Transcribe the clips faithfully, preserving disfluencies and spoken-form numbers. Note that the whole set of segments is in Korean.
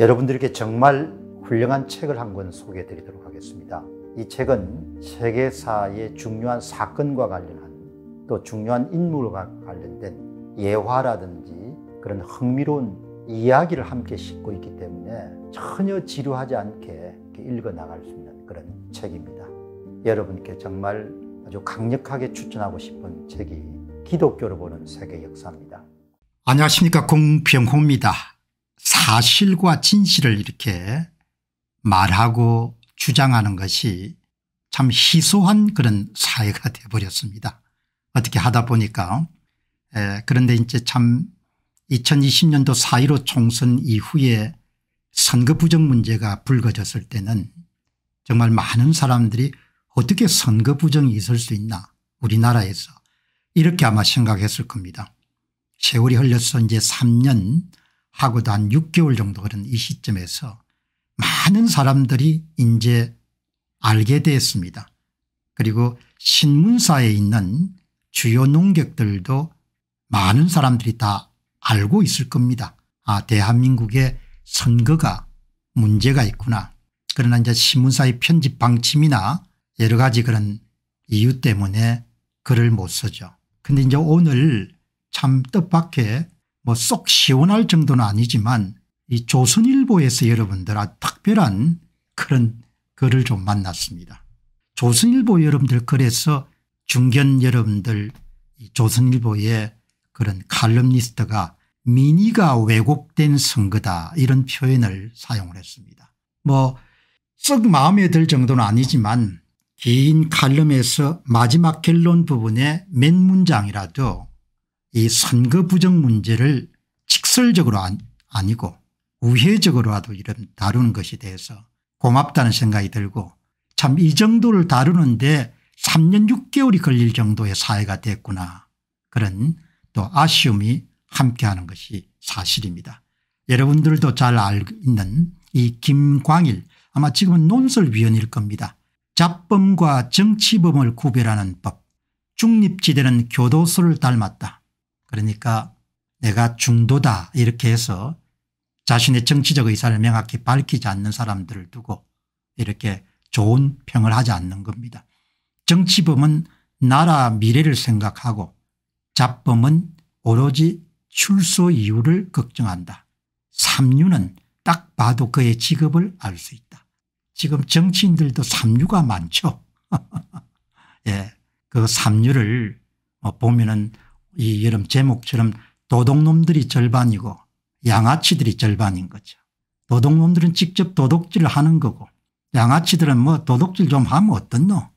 여러분들께 정말 훌륭한 책을 한 권 소개해 드리도록 하겠습니다. 이 책은 세계사의 중요한 사건과 관련한 또 중요한 인물과 관련된 예화라든지 그런 흥미로운 이야기를 함께 싣고 있기 때문에 전혀 지루하지 않게 읽어 나갈 수 있는 그런 책입니다. 여러분께 정말 아주 강력하게 추천하고 싶은 책이 기독교로 보는 세계 역사입니다. 안녕하십니까, 공병호입니다. 사실과 진실을 이렇게 말하고 주장하는 것이 참 희소한 그런 사회가 되어버렸습니다. 어떻게 하다 보니까. 에, 그런데 이제 참 이천이십 년도 사 일오 총선 이후에 선거 부정 문제가 불거졌을 때는 정말 많은 사람들이 어떻게 선거 부정이 있을 수 있나, 우리나라에서, 이렇게 아마 생각했을 겁니다. 세월이 흘려서 이제 삼 년 하고도 한 육 개월 정도 그런 이 시점에서 많은 사람들이 이제 알게 됐습니다. 그리고 신문사에 있는 주요 논객들도 많은 사람들이 다 알고 있을 겁니다. 아, 대한민국의 선거가 문제가 있구나. 그러나 이제 신문사의 편집 방침이나 여러 가지 그런 이유 때문에 글을 못 쓰죠. 근데 이제 오늘 참 뜻밖의 뭐 쏙 시원할 정도는 아니지만 이 조선일보에서 여러분들 아주 특별한 그런 글을 좀 만났습니다. 조선일보 여러분들 글에서 중견 여러분들 조선일보의 그런 칼럼니스트가 민의가 왜곡된 선거다 이런 표현을 사용을 했습니다. 뭐 썩 마음에 들 정도는 아니지만 긴 칼럼에서 마지막 결론 부분의 몇 문장이라도 이 선거 부정 문제를 직설적으로 아니고 우회적으로라도 이런 다루는 것에 대해서 고맙다는 생각이 들고, 참 이 정도를 다루는데 삼 년 육 개월이 걸릴 정도의 사회가 됐구나, 그런 또 아쉬움이 함께하는 것이 사실입니다. 여러분들도 잘 알고 있는 이 김광일, 아마 지금은 논설위원일 겁니다. 잡범과 정치범을 구별하는 법, 중립지대는 교도소를 닮았다. 그러니까 내가 중도다 이렇게 해서 자신의 정치적 의사를 명확히 밝히지 않는 사람들을 두고 이렇게 좋은 평을 하지 않는 겁니다. 정치범은 나라 미래를 생각하고 잡범은 오로지 출소 이유를 걱정한다. 삼류는 딱 봐도 그의 직업을 알 수 있다. 지금 정치인들도 삼류가 많죠. 예, 그 삼류를 보면은 이 여름 제목처럼 도둑놈들이 절반이고 양아치들이 절반인 거죠. 도둑놈들은 직접 도둑질을 하는 거고, 양아치들은 뭐 도둑질 좀 하면 어떻노,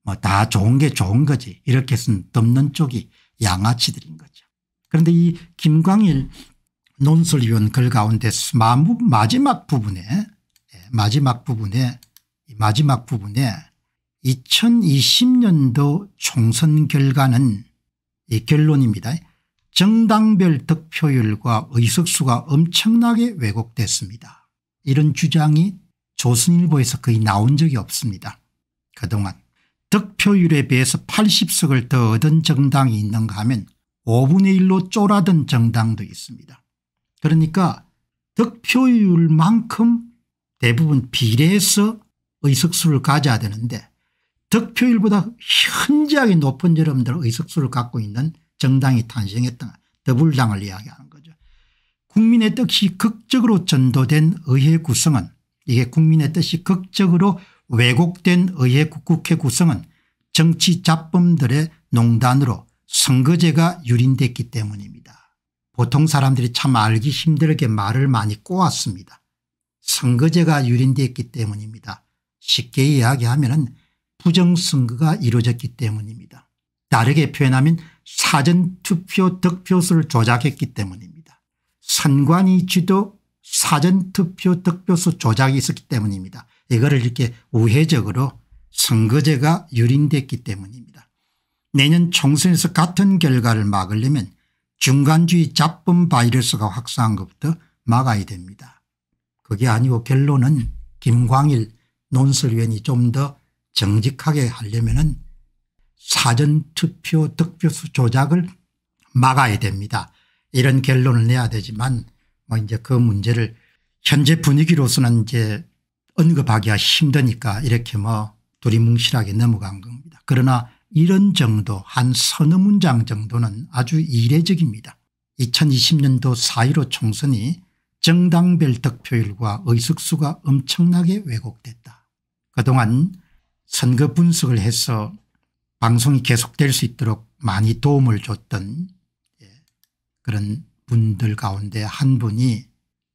뭐 다 좋은 게 좋은 거지, 이렇게 해서 덮는 쪽이 양아치들인 거죠. 그런데 이 김광일 논설위원 글 가운데 마지막 부분에 마지막 부분에 마지막 부분에 이천이십 년도 총선 결과는 이 결론입니다. 정당별 득표율과 의석수가 엄청나게 왜곡됐습니다. 이런 주장이 조선일보에서 거의 나온 적이 없습니다. 그동안 득표율에 비해서 팔십 석을 더 얻은 정당이 있는가 하면 오분의 일로 쫄아든 정당도 있습니다. 그러니까 득표율만큼 대부분 비례해서 의석수를 가져야 되는데 득표율보다 현저하게 높은 여러분들 의석수를 갖고 있는 정당이 탄생했던 더불당을 이야기하는 거죠. 국민의 뜻이 극적으로 전도된 의회 구성은, 이게 국민의 뜻이 극적으로 왜곡된 의회 국회 구성은 정치 잡범들의 농단으로 선거제가 유린됐기 때문입니다. 보통 사람들이 참 알기 힘들게 말을 많이 꼬았습니다. 선거제가 유린됐기 때문입니다. 쉽게 이야기하면은 부정선거가 이루어졌기 때문입니다. 다르게 표현하면 사전투표 득표수를 조작했기 때문입니다. 선관위 주도 사전투표 득표수 조작이 있었기 때문입니다. 이거를 이렇게 우회적으로 선거제가 유린됐기 때문입니다. 내년 총선에서 같은 결과를 막으려면 중간주의 잡범 바이러스가 확산한 것부터 막아야 됩니다. 그게 아니고 결론은 김광일 논설위원이 좀 더 정직하게 하려면은 사전투표 득표수 조작을 막아야 됩니다. 이런 결론을 내야 되지만 뭐 이제 그 문제를 현재 분위기로서는 이제 언급하기가 힘드니까 이렇게 뭐 두리뭉실하게 넘어간 겁니다. 그러나 이런 정도 한 서너 문장 정도는 아주 이례적입니다. 이천이십 년도 사 일오 총선이 정당별 득표율과 의석수가 엄청나게 왜곡됐다. 그동안 선거 분석을 해서 방송이 계속될 수 있도록 많이 도움을 줬던 그런 분들 가운데 한 분이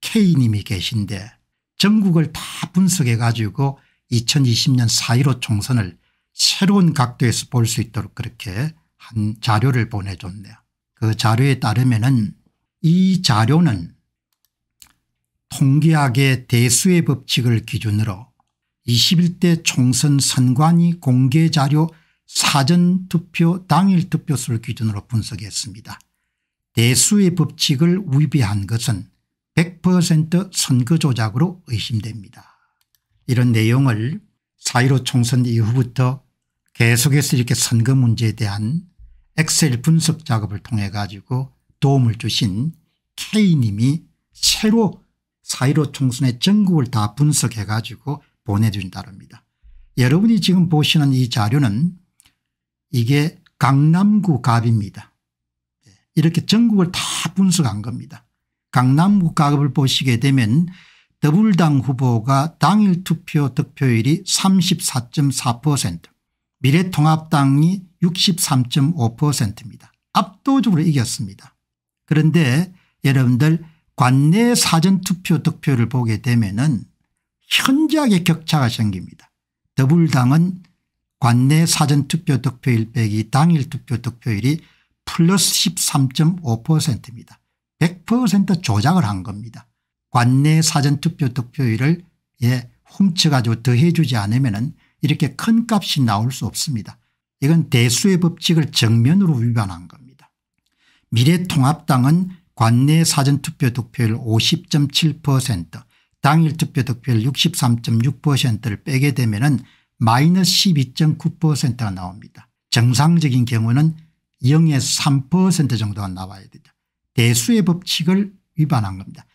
K님이 계신데 전국을 다 분석해 가지고 이천이십 년 사 일오 총선을 새로운 각도에서 볼 수 있도록 그렇게 한 자료를 보내줬네요. 그 자료에 따르면은 이 자료는 통계학의 대수의 법칙을 기준으로 이십일 대 총선 선관위 공개 자료 사전투표 당일투표수를 기준으로 분석했습니다. 대수의 법칙을 위배한 것은 백 퍼센트 선거조작으로 의심됩니다. 이런 내용을 사 일오 총선 이후부터 계속해서 이렇게 선거 문제에 대한 엑셀 분석 작업을 통해 가지고 도움을 주신 K님이 새로 사 일오 총선의 전국을 다 분석해 가지고 보내준다랍니다. 여러분이 지금 보시는 이 자료는 이게 강남구 갑입니다. 이렇게 전국을 다 분석한 겁니다. 강남구 갑을 보시게 되면 더불당 후보가 당일 투표 득표율이 삼십사 점 사 퍼센트, 미래통합당이 육십삼 점 오 퍼센트입니다. 압도적으로 이겼습니다. 그런데 여러분들 관내 사전투표 득표를 보게 되면은 현저하게 격차가 생깁니다. 더불당은 관내 사전투표 득표율 빼기 당일 투표 득표율이 플러스 십삼 점 오 퍼센트입니다. 백 퍼센트 조작을 한 겁니다. 관내 사전투표 득표율을 예, 훔쳐가지고 더해주지 않으면 이렇게 큰 값이 나올 수 없습니다. 이건 대수의 법칙을 정면으로 위반한 겁니다. 미래통합당은 관내 사전투표 득표율 오십 점 칠 퍼센트, 당일 투표 득표율 육십삼 점 육 퍼센트를 빼게 되면 마이너스 십이 점 구 퍼센트가 나옵니다. 정상적인 경우는 영에서 삼 퍼센트 정도가 나와야 되죠. 대수의 법칙을 위반한 겁니다.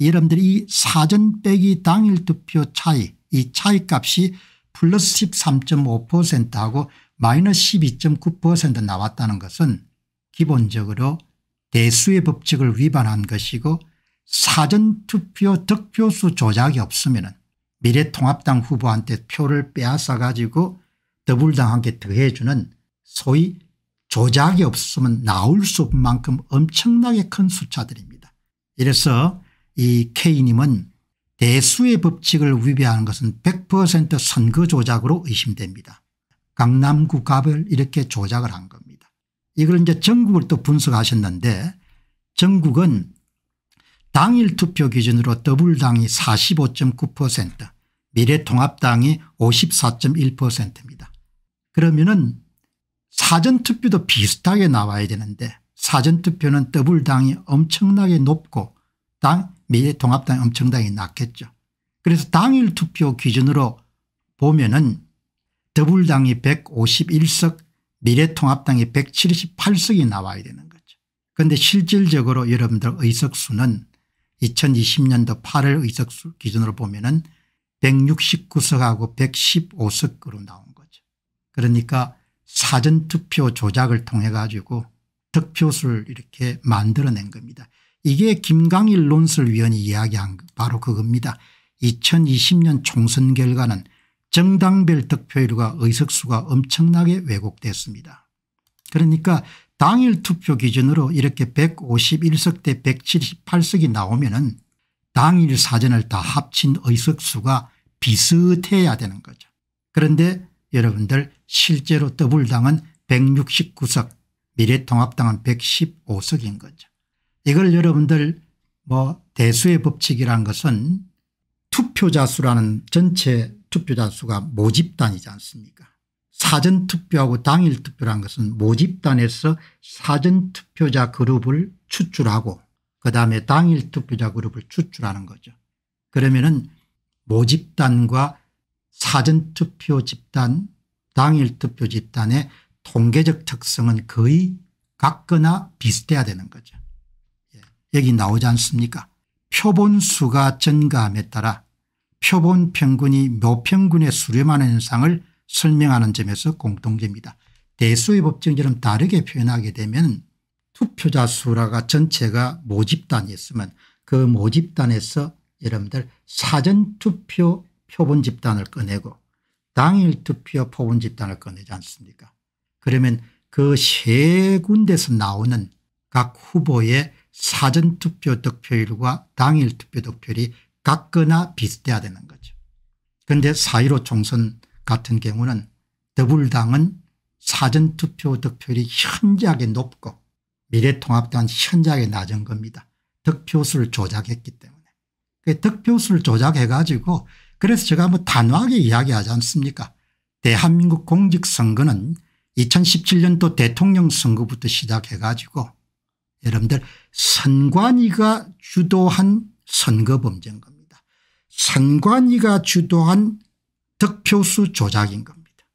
여러분들이 이 사전 빼기 당일 투표 차이, 이 차이값이 플러스 십삼 점 오 퍼센트하고 마이너스 십이 점 구 퍼센트 나왔다는 것은 기본적으로 대수의 법칙을 위반한 것이고, 사전투표 득표수 조작이 없으면 미래통합당 후보한테 표를 빼앗아 가지고 더불당한테 더해주는 소위 조작이 없으면 나올 수 없는 만큼 엄청나게 큰 숫자들입니다. 이래서 이 K님은 대수의 법칙을 위배하는 것은 백 퍼센트 선거 조작으로 의심됩니다. 강남구 갑을 이렇게 조작을 한 겁니다. 이걸 이제 전국을 또 분석하셨는데, 전국은 당일 투표 기준으로 더불당이 사십오 점 구 퍼센트, 미래통합당이 오십사 점 일 퍼센트입니다. 그러면은 사전투표도 비슷하게 나와야 되는데, 사전투표는 더불당이 엄청나게 높고 당 미래통합당이 엄청나게 낮겠죠. 그래서 당일 투표 기준으로 보면은 더불당이 백오십일 석, 미래통합당이 백칠십팔 석이 나와야 되는 거죠. 그런데 실질적으로 여러분들 의석수는 이천이십 년도 팔월 의석수 기준으로 보면은 백육십구 석하고 백십오 석으로 나온 거죠. 그러니까 사전투표 조작을 통해 가지고 득표수를 이렇게 만들어낸 겁니다. 이게 김광일 논설위원이 이야기한 바로 그겁니다. 이천이십 년 총선 결과는 정당별 득표율과 의석수가 엄청나게 왜곡됐습니다. 그러니까 당일 투표 기준으로 이렇게 백오십일 석 대 백칠십팔 석이 나오면은 당일 사전을 다 합친 의석수가 비슷해야 되는 거죠. 그런데 여러분들 실제로 더불당은 백육십구 석, 미래통합당은 백십오 석인 거죠. 이걸 여러분들 뭐 대수의 법칙이라는 것은 투표자 수라는 전체 투표자 수가 모집단이지 않습니까? 사전투표하고 당일투표라는 것은 모집단에서 사전투표자 그룹을 추출하고 그다음에 당일투표자 그룹을 추출하는 거죠. 그러면은 모집단과 사전투표 집단, 당일투표 집단의 통계적 특성은 거의 같거나 비슷해야 되는 거죠. 여기 나오지 않습니까? 표본 수가 증가함에 따라 표본 평균이 묘평균에 수렴하는 현상을 설명하는 점에서 공통점이다. 대수의 법칙처럼 다르게 표현하게 되면 투표자 수라가 전체가 모집단이었으면 그 모집단에서 여러분들 사전투표 표본 집단을 꺼내고 당일투표 표본 집단을 꺼내지 않습니까? 그러면 그 세 군데서 나오는 각 후보의 사전투표 득표율과 당일투표 득표율이 같거나 비슷해야 되는 거죠. 그런데 사 일오 총선 같은 경우는 더불당은 사전투표 득표율이 현저하게 높고 미래통합당은 현저하게 낮은 겁니다. 득표수를 조작했기 때문에. 그 득표수를 조작해가지고 그래서 제가 뭐 단호하게 이야기하지 않습니까? 대한민국 공직선거는 이천십칠 년도 대통령 선거부터 시작해가지고 여러분들 선관위가 주도한 선거 범죄인 겁니다. 선관위가 주도한 득표수 조작인 겁니다.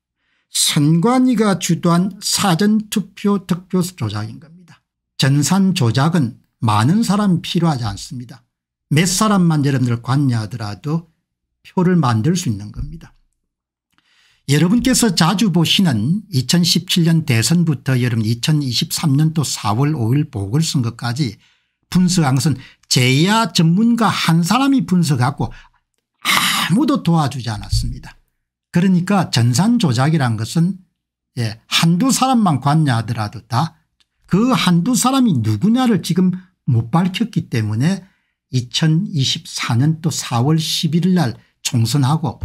선관위가 주도한 사전투표 득표수 조작인 겁니다. 전산 조작은 많은 사람이 필요하지 않습니다. 몇 사람만 여러분들 관여하더라도 표를 만들 수 있는 겁니다. 여러분께서 자주 보시는 이천십칠 년 대선부터 여러분 이천이십삼 년도 사월 오일 보궐선거까지 분석한 것은 제야 전문가 한 사람이 분석하고 아무도 도와주지 않았습니다. 그러니까 전산 조작이란 것은 예, 한두 사람만 관여하더라도 다 그 한두 사람이 누구냐를 지금 못 밝혔기 때문에 이천이십사 년도 사월 십일일 날 총선하고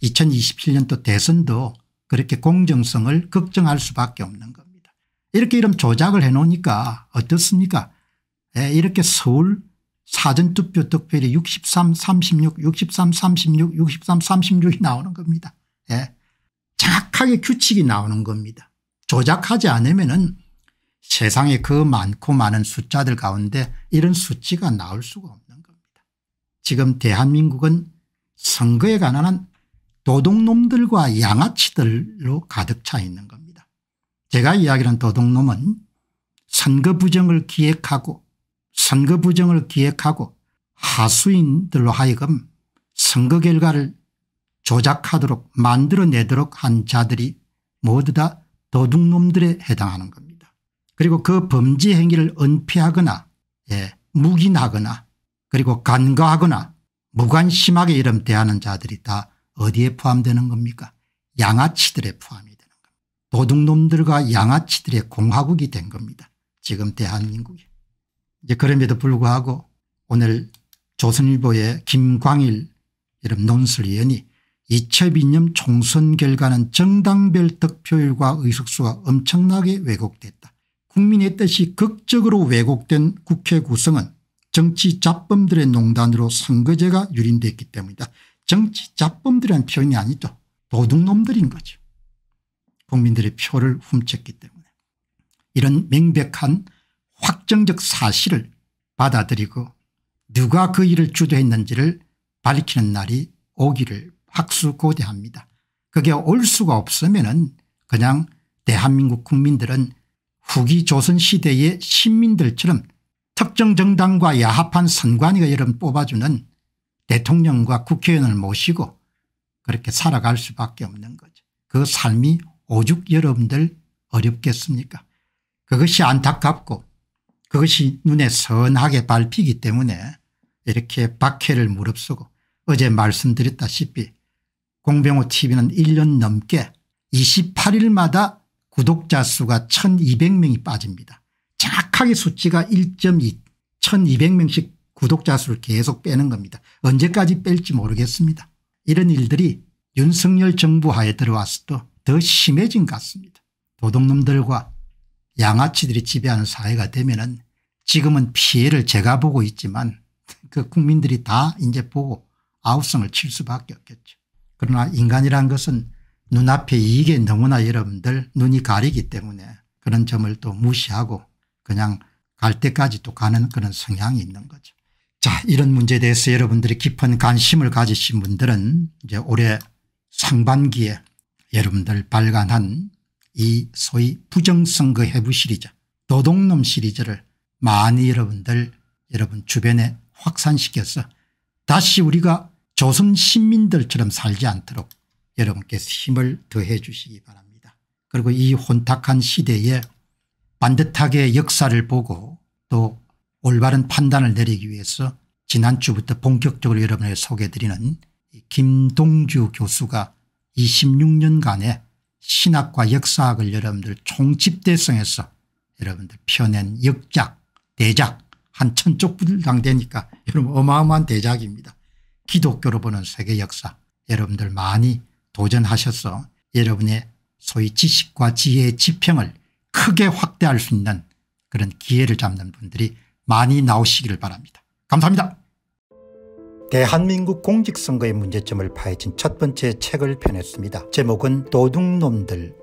이천이십칠 년도 대선도 그렇게 공정성을 걱정할 수밖에 없는 겁니다. 이렇게 이런 조작을 해놓으니까 어떻습니까? 예, 이렇게 서울 사전투표 득표율이 육십삼, 삼십육, 육십삼, 삼십육, 육십삼, 삼십육이 나오는 겁니다. 예, 정확하게 규칙이 나오는 겁니다. 조작하지 않으면은 세상에 그 많고 많은 숫자들 가운데 이런 수치가 나올 수가 없는 겁니다. 지금 대한민국은 선거에 관한 한 도둑놈들과 양아치들로 가득 차 있는 겁니다. 제가 이야기한 도둑놈은 선거 부정을 기획하고 선거 부정을 기획하고 하수인들로 하여금 선거 결과를 조작하도록 만들어내도록 한 자들이 모두 다 도둑놈들에 해당하는 겁니다. 그리고 그 범죄 행위를 은폐하거나 예, 묵인하거나 그리고 간과하거나 무관심하게 이름 대하는 자들이 다 어디에 포함되는 겁니까? 양아치들에 포함이 되는 겁니다. 도둑놈들과 양아치들의 공화국이 된 겁니다. 지금 대한민국이. 이제 그럼에도 불구하고 오늘 조선일보의 김광일 이런 논설위원이 이첩이념 총선 결과는 정당별 득표율과 의석수가 엄청나게 왜곡됐다. 국민의 뜻이 극적으로 왜곡된 국회 구성은 정치 잡범들의 농단으로 선거제가 유린됐기 때문이다. 정치 잡범들이란 표현이 아니죠. 도둑놈들인 거죠. 국민들의 표를 훔쳤기 때문에. 이런 명백한 확정적 사실을 받아들이고 누가 그 일을 주도했는지를 밝히는 날이 오기를 학수고대합니다. 그게 올 수가 없으면은 그냥 대한민국 국민들은 후기 조선시대의 신민들처럼 특정 정당과 야합한 선관위가 여러분 뽑아주는 대통령과 국회의원을 모시고 그렇게 살아갈 수밖에 없는 거죠. 그 삶이 오죽 여러분들 어렵겠습니까? 그것이 안타깝고 그것이 눈에 선하게 밟히기 때문에 이렇게 박해를 무릅쓰고 어제 말씀드렸다시피 공병호 티비는 일 년 넘게 이십팔 일마다 구독자 수가 천이백 명이 빠집니다. 정확하게 수치가 일 점 이, 천이백 명씩 구독자 수를 계속 빼는 겁니다. 언제까지 뺄지 모르겠습니다. 이런 일들이 윤석열 정부 하에 들어왔어도 더 심해진 것 같습니다. 도둑놈들과 양아치들이 지배하는 사회가 되면은 지금은 피해를 제가 보고 있지만 그 국민들이 다 이제 보고 아우성을 칠 수밖에 없겠죠. 그러나 인간이란 것은 눈앞에 이익에 너무나 여러분들 눈이 가리기 때문에 그런 점을 또 무시하고 그냥 갈 때까지 또 가는 그런 성향이 있는 거죠. 자, 이런 문제에 대해서 여러분들이 깊은 관심을 가지신 분들은 이제 올해 상반기에 여러분들 발간한 이 소위 부정선거 해부 시리즈, 도둑놈 시리즈를 많이 여러분들 여러분 주변에 확산시켜서 다시 우리가 조선 신민들처럼 살지 않도록 여러분께서 힘을 더해 주시기 바랍니다. 그리고 이 혼탁한 시대에 반듯하게 역사를 보고 또 올바른 판단을 내리기 위해서 지난주부터 본격적으로 여러분에게 소개해드리는 김동주 교수가 이십육 년간의 신학과 역사학을 여러분들 총집대성에서 여러분들 펴낸 역작 대작 한 천쪽 분량 되니까 여러분 어마어마한 대작입니다. 기독교로 보는 세계 역사 여러분들 많이 도전하셔서 여러분의 소위 지식과 지혜의 지평을 크게 확대할 수 있는 그런 기회를 잡는 분들이 많이 나오시기를 바랍니다. 감사합니다. 대한민국 공직선거의 문제점을 파헤친 첫 번째 책을 펴냈습니다. 제목은 도둑놈들